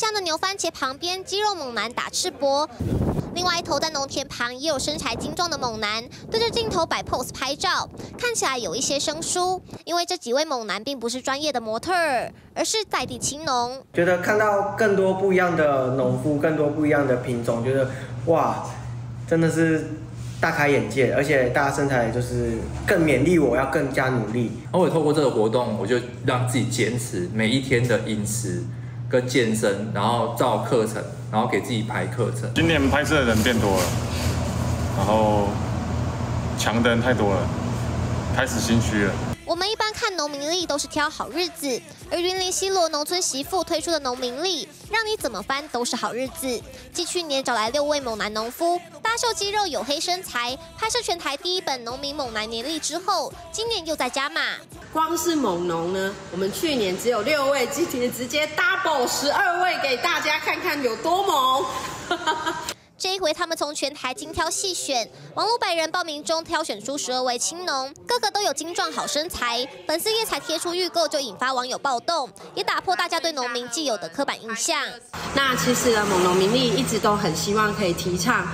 香的牛番茄旁边，肌肉猛男打赤膊。 另外一头在农田旁也有身材精壮的猛男，对着镜头摆 pose 拍照，看起来有一些生疏。因为这几位猛男并不是专业的模特儿，而是在地青农。觉得看到更多不一样的农夫，更多不一样的品种，觉得哇，真的是大开眼界，而且大家身材就是更勉励我要更加努力。我也透过这个活动，我就让自己坚持每一天的饮食。 跟健身，然后照课程，然后给自己排课程。今年拍摄的人变多了，然后强的人太多了，开始心虚了。我们一般看农民历都是挑好日子，而云林西螺农村媳妇推出的农民历，让你怎么翻都是好日子。继去年找来6位猛男农夫，大秀肌肉黝黑身材，拍摄全台第一本农民猛男年历之后，今年又再加码。 光是猛农呢，我们去年只有6位，今年直接 double 12位给大家看看有多猛。这一回他们从全台精挑细选，网络百人报名中挑选出12位青农，个个都有精壮好身材。粉丝页才贴出预购就引发网友暴动，也打破大家对农民既有的刻板印象。那其实呢，猛农民历一直都很希望可以提倡。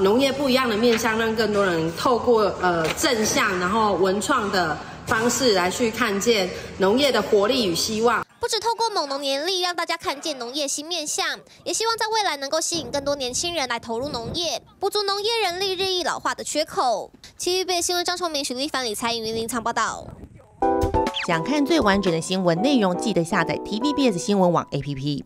农业不一样的面向，让更多人透过正向，然后文创的方式来去看见农业的活力与希望。不只透过猛农年历让大家看见农业新面向，也希望在未来能够吸引更多年轻人来投入农业，补足农业人力日益老化的缺口。TVBS新闻张崇明、许立凡、李彩颖、云林仓报道。想看最完整的新闻内容，记得下载 TVBS 新闻网 APP。